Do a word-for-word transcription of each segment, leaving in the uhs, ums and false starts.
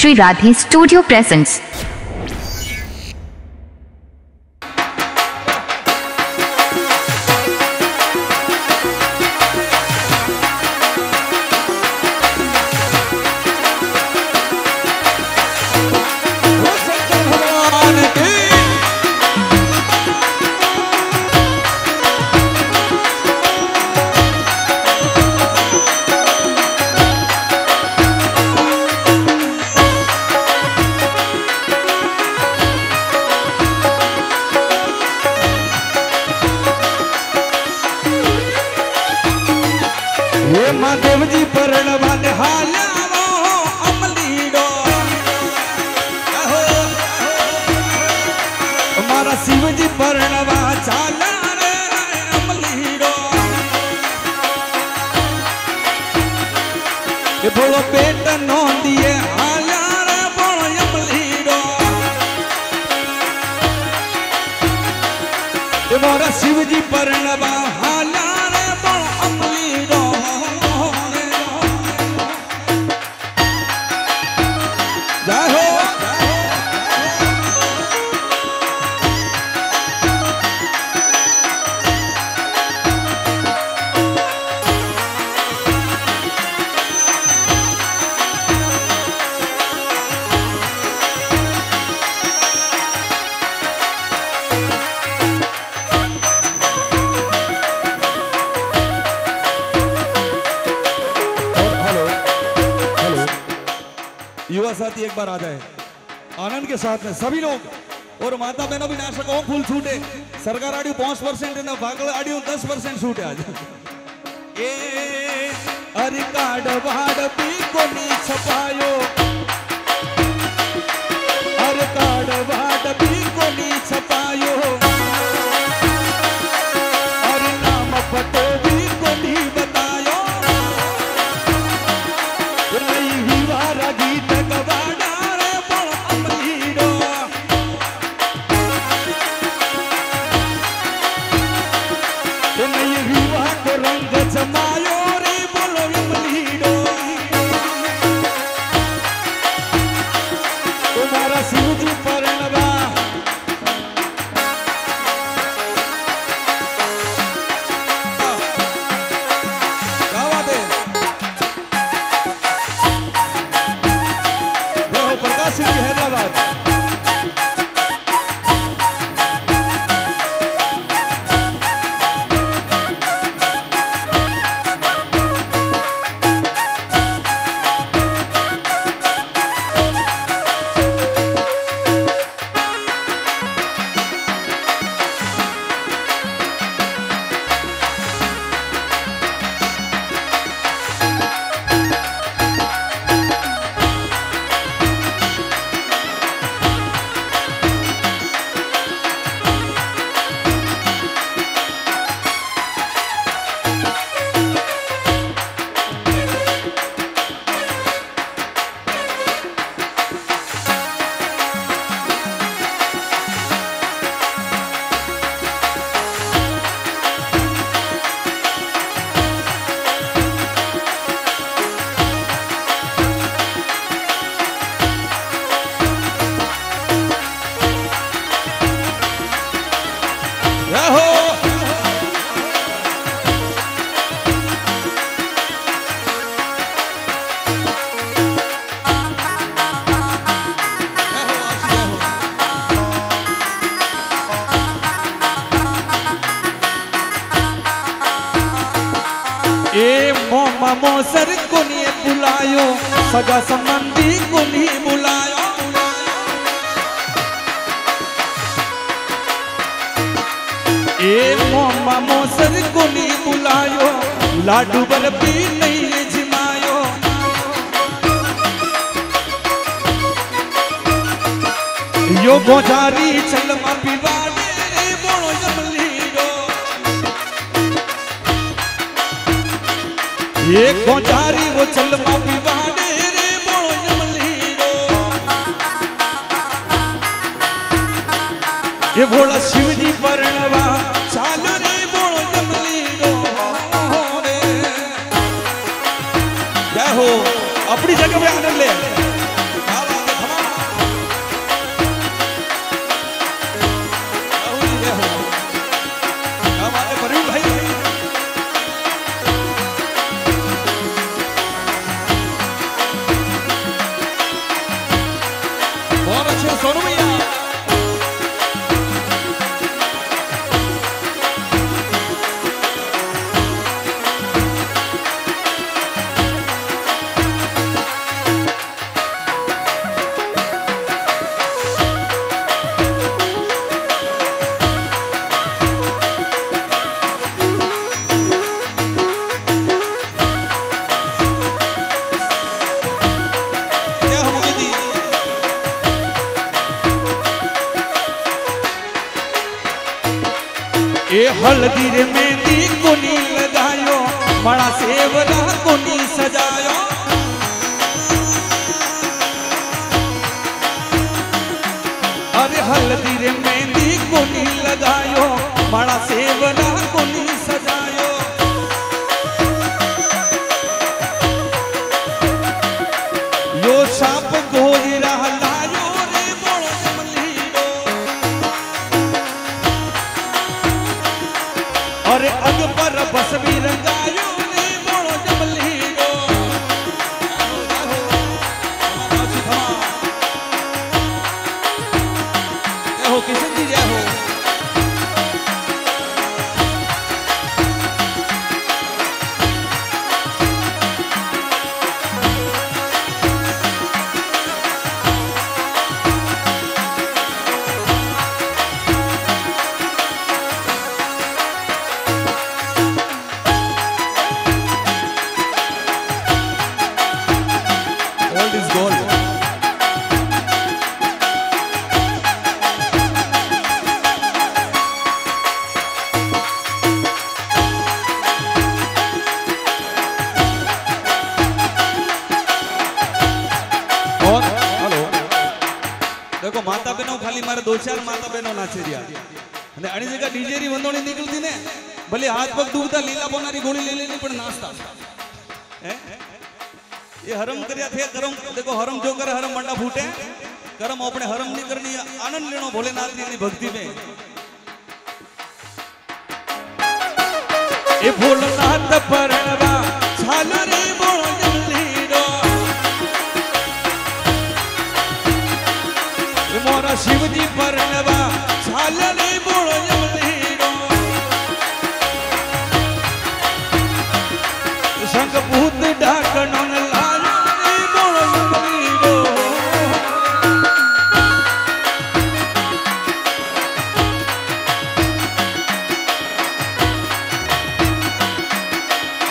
Shri Radhe studio presents. Mahadev ji परण वन हाल अमलीडो हमारा शिव जी परण वा चाल अमलीडो ये बोलो पेट नो दिए हाल बोलो अमलीडो ये मारा शिव जी परण वा हाल युवा साथी एक बार आ जाए आनंद के साथ में सभी लोग और माता बहनों भी नाशकों फूल छूटे सरकार आडियो पांच परसेंट ना भागल आडियो दस परसेंट छूटे आज ए अरे कार्ड वाड़ पी को नी छपायो अरे कार्ड वाड़ पी को नी छपायो अरे नाम पटो भी को नी बतायो नहीं विवारा गीत मोसर कोनी बुलायो सगा संबंधी कोनी बुलायो ए मोमा मोसर कोनी बुलायो लाडू बर्फी नहीं जिमायो यो गोजारी चलमा पिवाने बोलो जमली एक गोजारी वो चल माफी वाले रे बोलो जमलीरो ये भोला शिवजी परनवा चाल रे बोलो जमलीरो रे जय हो अपनी जगह पे आनंद ले। ए हल्दी रे मेहंदी कोनी लगायो बड़ा सेवरा कोनी सजायो अरे हल्दी रे मेहंदी कोनी लगायो बड़ा सेवरा कोनी सजायो यो सांप गोरी रहलायो रे बड़ो जमलीडो अरे अग पर बसवी रंगायो रे बड़ो जमलीडो जय हो किशन जी जय हो माता बहनों खाली मारे दो चार माता बहनों नाचे रिया ने अणी जगह डीजे री वंदोणी निकलती ने भले हाथ पग दुखता लीला बोनारी गोली ले लेनी पण नाचता हैं ये हरम करया थे करम देखो हरम जो करे हरम मंडा फूटे करम अपने हरम नहीं करनी आनंद लेनो भोलेनाथ जी की भक्ति में ए भोलेनाथ परवा छाल रे बोलो मोरा शिवजी परनवा छाल रे बोलो जमलीडो संग भूत ढाकणो न लायो रे बोलो जमलीडो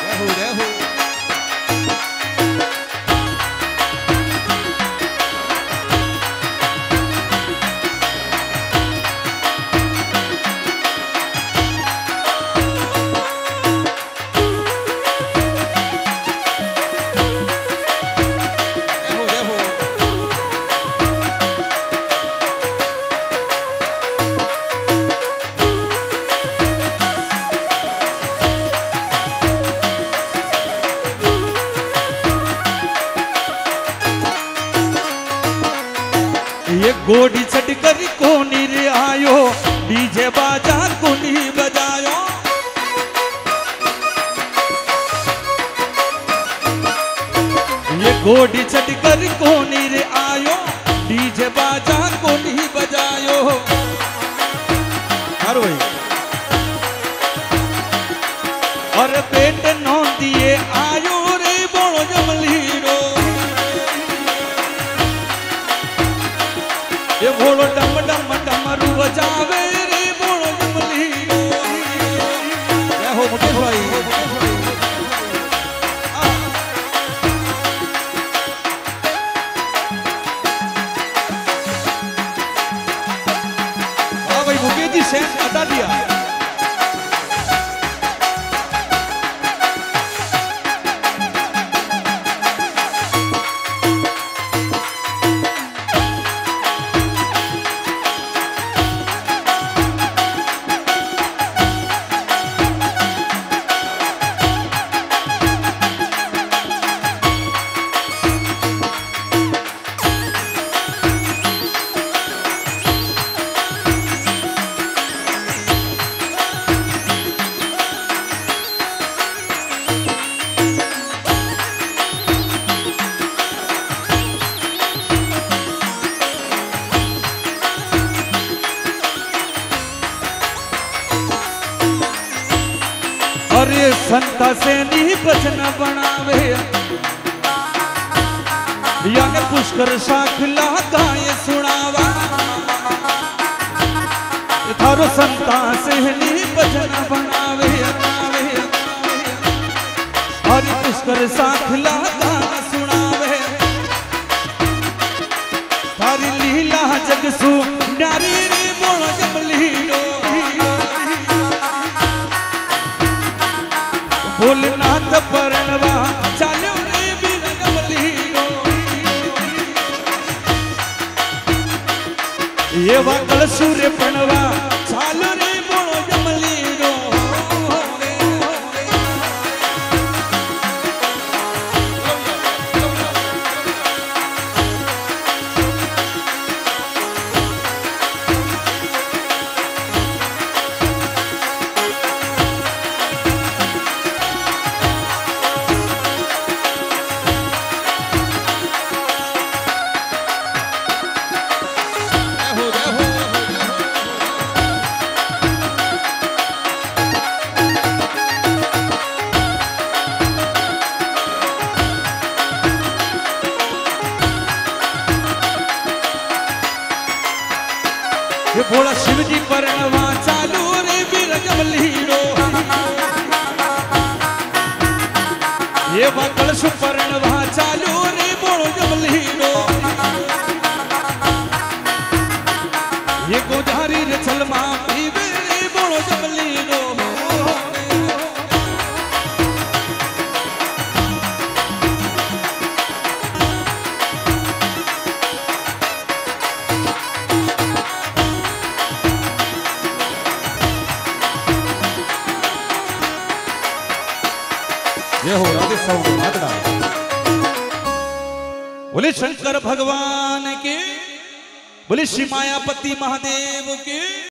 रे हो रे हो ये गोड़ी छटकरी कोनी रे आयो डीजे बाजा कोनी बजायो ये गोड़ी छटकरी कोनी रे आयो डीजे बाजा कोनी बजायो हर वही और पेट नौ दिए आयो रे बोलो जमलीडो ये बोलो डम डम डमरू बजावे रे बोलो जमलीडो जय हो मोटे भाई हां भाई मुकेश जी सेट बता दिया अरे संता से नहीं बचन बनावे यान पुष्कर शाखला गाय सुनावा थारो संता से नहीं बचन बनावे हरि पुष्कर शाखला गाय सुनावे थारी लीला जगसु नारी रे बोलो जमलीडो એવા કળસુર પણવા ચાલ રે બોળો જમલીડો बोले शंकर भगवान के, बोले श्री मायापति महादेव के।